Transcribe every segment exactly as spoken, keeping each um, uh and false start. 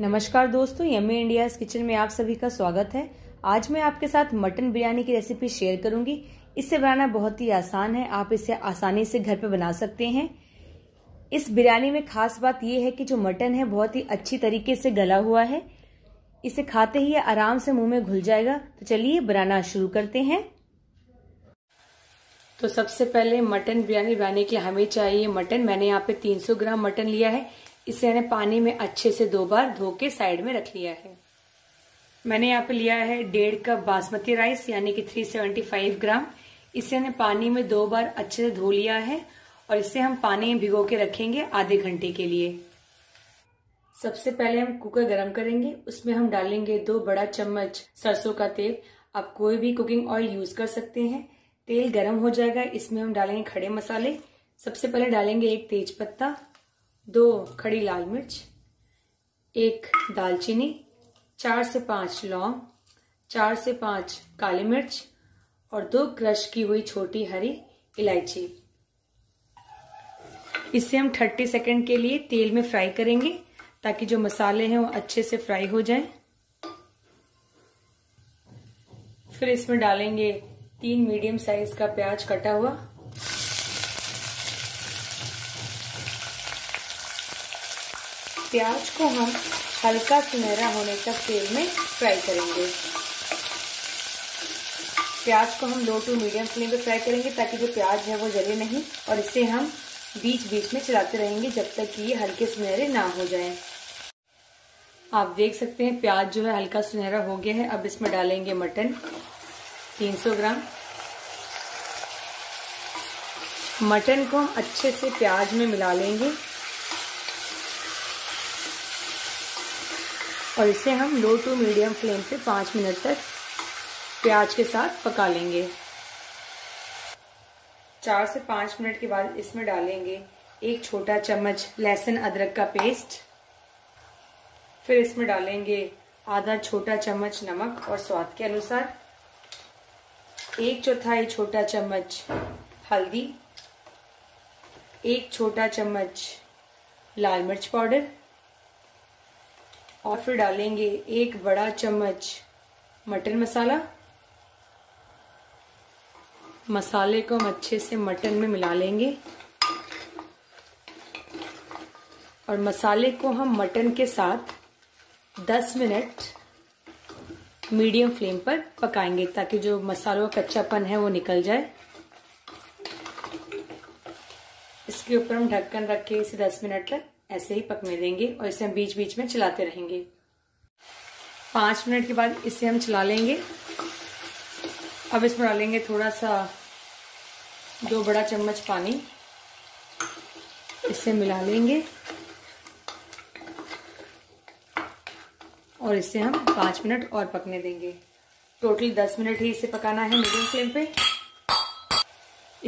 नमस्कार दोस्तों, yummy India's kitchen में आप सभी का स्वागत है। आज मैं आपके साथ मटन बिरयानी की रेसिपी शेयर करूंगी। इसे बनाना बहुत ही आसान है, आप इसे आसानी से घर पे बना सकते हैं। इस बिरयानी में खास बात यह है कि जो मटन है बहुत ही अच्छी तरीके से गला हुआ है। इसे खाते ही आराम से मुँह में घुल जाएगा। तो चलिए बनाना शुरू करते हैं। तो सबसे पहले मटन बिरयानी बनाने के लिए हमें चाहिए मटन। मैंने यहाँ पे तीन सौ ग्राम मटन लिया है। इसे मैंने पानी में अच्छे से दो बार धो के साइड में रख लिया है। मैंने यहाँ पे लिया है डेढ़ कप बासमती राइस यानी कि तीन सौ पचहत्तर ग्राम। इसे मैंने पानी में दो बार अच्छे से धो लिया है और इसे हम पानी में भिगो के रखेंगे आधे घंटे के लिए। सबसे पहले हम कुकर गरम करेंगे। उसमें हम डालेंगे दो बड़ा चम्मच सरसों का तेल। आप कोई भी कुकिंग ऑयल यूज कर सकते हैं। तेल गरम हो जाएगा। इसमें हम डालेंगे खड़े मसाले। सबसे पहले डालेंगे एक तेज पत्ता, दो खड़ी लाल मिर्च, एक दालचीनी, चार से पांच लौंग, चार से पांच काली मिर्च और दो क्रश की हुई छोटी हरी इलायची। इसे हम तीस सेकंड के लिए तेल में फ्राई करेंगे ताकि जो मसाले हैं वो अच्छे से फ्राई हो जाएं। फिर इसमें डालेंगे तीन मीडियम साइज का प्याज कटा हुआ। प्याज को हम हल्का सुनहरा होने तक तेल में फ्राई करेंगे। प्याज को हम लो टू मीडियम फ्लेम पे फ्राई करेंगे ताकि जो प्याज है वो जले नहीं, और इसे हम बीच बीच में चलाते रहेंगे जब तक कि ये हल्के सुनहरे ना हो जाएं। आप देख सकते हैं प्याज जो है हल्का सुनहरा हो गया है। अब इसमें डालेंगे मटन तीन सौ ग्राम। मटन को हम अच्छे से प्याज में मिला लेंगे और इसे हम लो टू मीडियम फ्लेम पे पाँच मिनट तक प्याज के साथ पका लेंगे। चार से पाँच मिनट के बाद इसमें डालेंगे एक छोटा चम्मच लहसुन अदरक का पेस्ट। फिर इसमें डालेंगे आधा छोटा चम्मच नमक और स्वाद के अनुसार, एक चौथाई छोटा चम्मच हल्दी, एक छोटा चम्मच लाल मिर्च पाउडर और फिर डालेंगे एक बड़ा चम्मच मटन मसाला। मसाले को हम अच्छे से मटन में मिला लेंगे और मसाले को हम मटन के साथ दस मिनट मीडियम फ्लेम पर पकाएंगे ताकि जो मसालों का कच्चापन है वो निकल जाए। इसके ऊपर हम ढक्कन रख के इसे दस मिनट तक ऐसे ही पकने देंगे और इसे हम बीच बीच में चलाते रहेंगे। पाँच मिनट के बाद इसे हम चला लेंगे। अब इसमें डालेंगे थोड़ा सा दो बड़ा चम्मच पानी। इसे मिला लेंगे और इसे हम पाँच मिनट और पकने देंगे। टोटल दस मिनट ही इसे पकाना है मीडियम फ्लेम पे।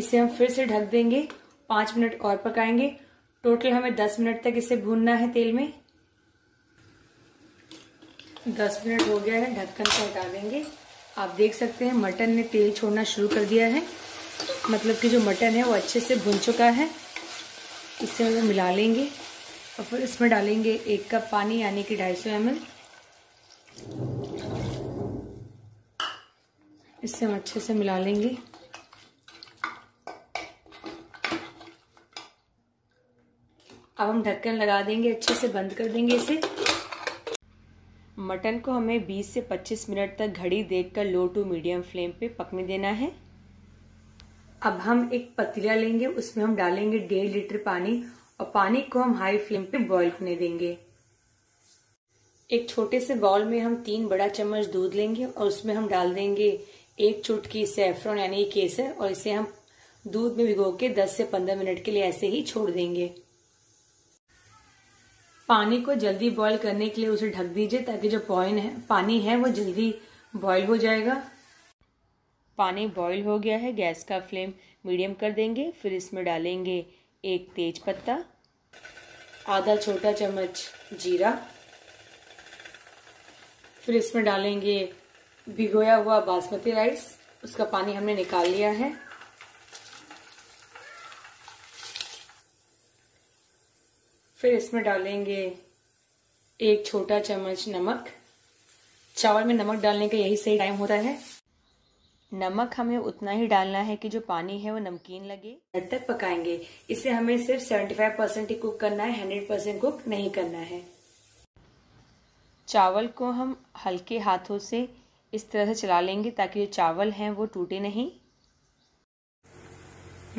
इसे हम फिर से ढक देंगे, पाँच मिनट और पकाएंगे। टोटल हमें दस मिनट तक इसे भूनना है तेल में। दस मिनट हो गया है, ढक्कन को हटा देंगे। आप देख सकते हैं मटन ने तेल छोड़ना शुरू कर दिया है, मतलब कि जो मटन है वो अच्छे से भुन चुका है। इसे हम मिला लेंगे और फिर इसमें डालेंगे एक कप पानी यानी कि ढाई सौ एम एल। इसे हम अच्छे से मिला लेंगे। अब हम ढक्कन लगा देंगे, अच्छे से बंद कर देंगे इसे। मटन को हमें बीस से पच्चीस मिनट तक घड़ी देखकर लो टू मीडियम फ्लेम पे पकने देना है। अब हम एक पतीला लेंगे, उसमें हम डालेंगे डेढ़ लीटर पानी और पानी को हम हाई फ्लेम पे बॉईल होने देंगे। एक छोटे से बाउल में हम तीन बड़ा चम्मच दूध लेंगे और उसमें हम डाल देंगे एक चुटकी सैफरन यानी केसर और इसे हम दूध में भिगो के दस से पंद्रह मिनट के लिए ऐसे ही छोड़ देंगे। पानी को जल्दी बॉईल करने के लिए उसे ढक दीजिए ताकि जो पॉइन है पानी है वो जल्दी बॉईल हो जाएगा। पानी बॉईल हो गया है, गैस का फ्लेम मीडियम कर देंगे। फिर इसमें डालेंगे एक तेज पत्ता, आधा छोटा चम्मच जीरा, फिर इसमें डालेंगे भिगोया हुआ बासमती राइस, उसका पानी हमने निकाल लिया है। फिर इसमें डालेंगे एक छोटा चम्मच नमक। चावल में नमक डालने का यही सही टाइम होता है। नमक हमें उतना ही डालना है कि जो पानी है वो नमकीन लगे। तब तक पकाएंगे। इसे हमें सिर्फ पचहत्तर परसेंट ही कुक करना है, सौ परसेंट कुक नहीं करना है। चावल को हम हल्के हाथों से इस तरह से चला लेंगे ताकि जो चावल हैं वो टूटे नहीं।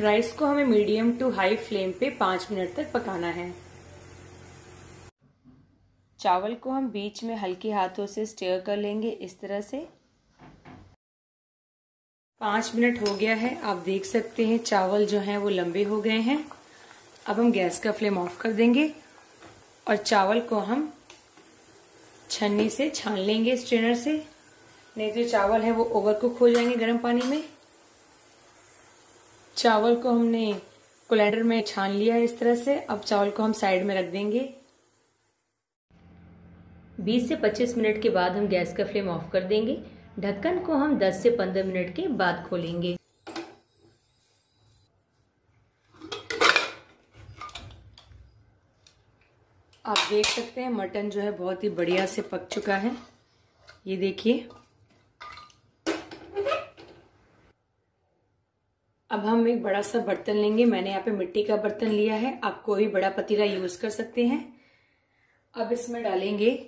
राइस को हमें मीडियम टू हाई फ्लेम पे पाँच मिनट तक पकाना है। चावल को हम बीच में हल्के हाथों से स्टेयर कर लेंगे इस तरह से। पाँच मिनट हो गया है, आप देख सकते हैं चावल जो हैं वो लंबे हो गए हैं। अब हम गैस का फ्लेम ऑफ कर देंगे और चावल को हम छन्नी से छान लेंगे स्ट्रेनर से, नहीं तो चावल है वो ओवर कुक हो जाएंगे गर्म पानी में। चावल को हमने कोलैंडर में छान लिया है इस तरह से। अब चावल को हम साइड में रख देंगे। बीस से पच्चीस मिनट के बाद हम गैस का फ्लेम ऑफ कर देंगे। ढक्कन को हम दस से पंद्रह मिनट के बाद खोलेंगे। आप देख सकते हैं मटन जो है बहुत ही बढ़िया से पक चुका है, ये देखिए। अब हम एक बड़ा सा बर्तन लेंगे। मैंने यहाँ पे मिट्टी का बर्तन लिया है, आप कोई बड़ा पतीला यूज कर सकते हैं। अब इसमें डालेंगे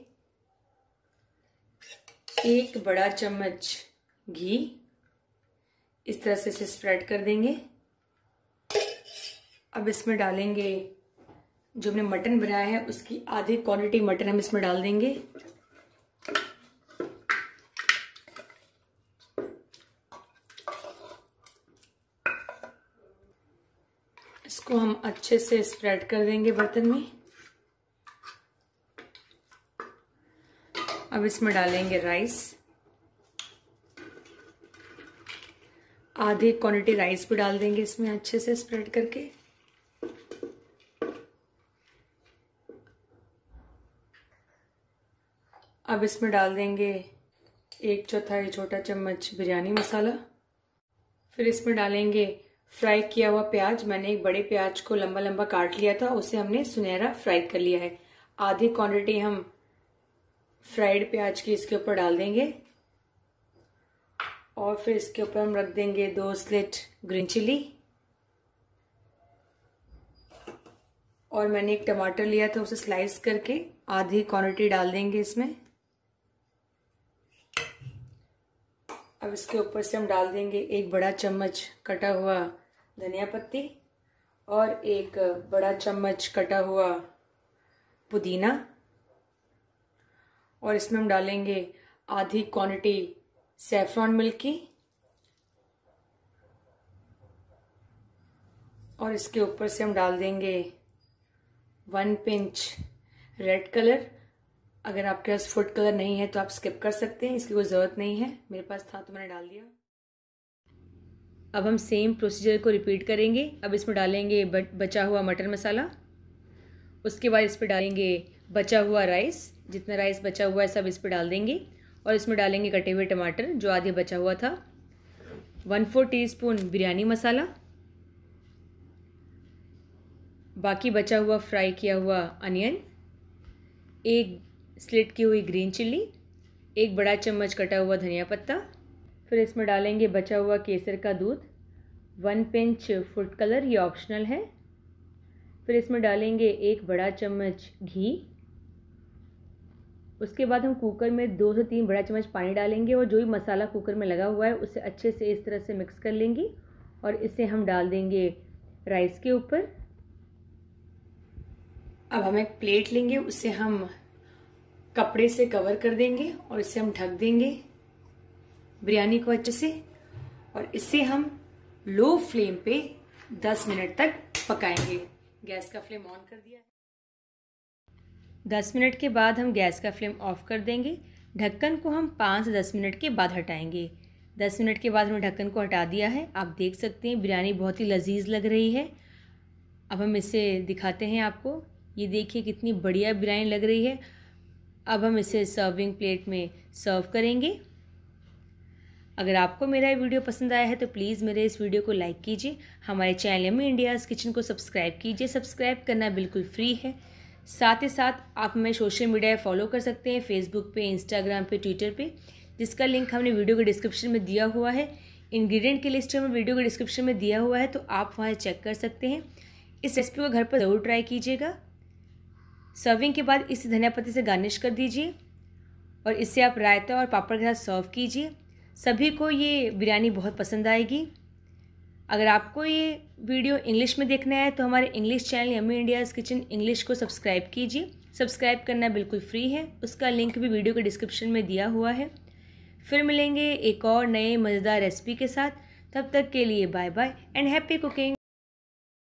एक बड़ा चम्मच घी, इस तरह से इसे स्प्रेड कर देंगे। अब इसमें डालेंगे जो हमने मटन बनाया है उसकी आधी क्वांटिटी मटन हम इसमें डाल देंगे। इसको हम अच्छे से स्प्रेड कर देंगे बर्तन में। अब इसमें डालेंगे राइस, आधी क्वांटिटी राइस भी डाल देंगे इसमें अच्छे से स्प्रेड करके। अब इसमें डाल देंगे एक चौथाई छोटा चम्मच बिरयानी मसाला। फिर इसमें डालेंगे फ्राई किया हुआ प्याज। मैंने एक बड़े प्याज को लंबा लंबा काट लिया था, उसे हमने सुनहरा फ्राई कर लिया है। आधी क्वांटिटी हम फ्राइड प्याज की इसके ऊपर डाल देंगे। और फिर इसके ऊपर हम रख देंगे दो स्लिट ग्रीन चिली। और मैंने एक टमाटर लिया था, उसे स्लाइस करके आधी क्वांटिटी डाल देंगे इसमें। अब इसके ऊपर से हम डाल देंगे एक बड़ा चम्मच कटा हुआ धनिया पत्ती और एक बड़ा चम्मच कटा हुआ पुदीना। और इसमें हम डालेंगे आधी क्वांटिटी सैफ्रॉन मिल्क की। और इसके ऊपर से हम डाल देंगे वन पिंच रेड कलर। अगर आपके पास फूड कलर नहीं है तो आप स्किप कर सकते हैं, इसकी कोई ज़रूरत नहीं है। मेरे पास था तो मैंने डाल दिया। अब हम सेम प्रोसीजर को रिपीट करेंगे। अब इसमें डालेंगे बचा हुआ मटन मसाला, उसके बाद इस पर डालेंगे बचा हुआ राइस, जितना राइस बचा हुआ है सब इस पर डाल देंगे। और इसमें डालेंगे कटे हुए टमाटर जो आधे बचा हुआ था, one four teaspoon biryani masala, बाकी बचा हुआ फ्राई किया हुआ अनियन, एक स्लिट की हुई ग्रीन चिल्ली, एक बड़ा चम्मच कटा हुआ धनिया पत्ता। फिर इसमें डालेंगे बचा हुआ केसर का दूध, वन पिंच फूड कलर, ये ऑप्शनल है। फिर इसमें डालेंगे एक बड़ा चम्मच घी। उसके बाद हम कुकर में दो से तीन बड़ा चम्मच पानी डालेंगे और जो भी मसाला कुकर में लगा हुआ है उसे अच्छे से इस तरह से मिक्स कर लेंगे। और इसे हम डाल देंगे राइस के ऊपर। अब हम एक प्लेट लेंगे, उसे हम कपड़े से कवर कर देंगे और इसे हम ढक देंगे बिरयानी को अच्छे से। और इसे हम लो फ्लेम पे दस मिनट तक पकाएंगे। गैस का फ्लेम ऑन कर दिया है। दस मिनट के बाद हम गैस का फ्लेम ऑफ कर देंगे। ढक्कन को हम पाँच से दस मिनट के बाद हटाएंगे। दस मिनट के बाद हमने ढक्कन को हटा दिया है। आप देख सकते हैं बिरयानी बहुत ही लजीज लग रही है। अब हम इसे दिखाते हैं आपको, ये देखिए कितनी बढ़िया बिरयानी लग रही है। अब हम इसे सर्विंग प्लेट में सर्व करेंगे। अगर आपको मेरा ये वीडियो पसंद आया है तो प्लीज़ मेरे इस वीडियो को लाइक कीजिए। हमारे चैनल में यम्मी इंडियाज़ किचन को सब्सक्राइब कीजिए। सब्सक्राइब करना बिल्कुल फ्री है। साथ ही साथ आप हमें सोशल मीडिया फॉलो कर सकते हैं, फेसबुक पे, इंस्टाग्राम पे, ट्विटर पे, जिसका लिंक हमने वीडियो के डिस्क्रिप्शन में दिया हुआ है। इंग्रेडिएंट की लिस्ट हमें वीडियो के डिस्क्रिप्शन में दिया हुआ है, तो आप वहाँ चेक कर सकते हैं। इस रेसिपी को घर पर ज़रूर ट्राई कीजिएगा। सर्विंग के बाद इसे धनिया पत्ते से गार्निश कर दीजिए और इससे आप रायता और पापड़ के साथ सर्व कीजिए। सभी को ये बिरयानी बहुत पसंद आएगी। अगर आपको ये वीडियो इंग्लिश में देखना है तो हमारे English channel yummy India's kitchen English को सब्सक्राइब कीजिए। सब्सक्राइब करना बिल्कुल फ्री है, उसका लिंक भी वीडियो के डिस्क्रिप्शन में दिया हुआ है। फिर मिलेंगे एक और नए मज़ेदार रेसिपी के साथ, तब तक के लिए bye bye and happy cooking.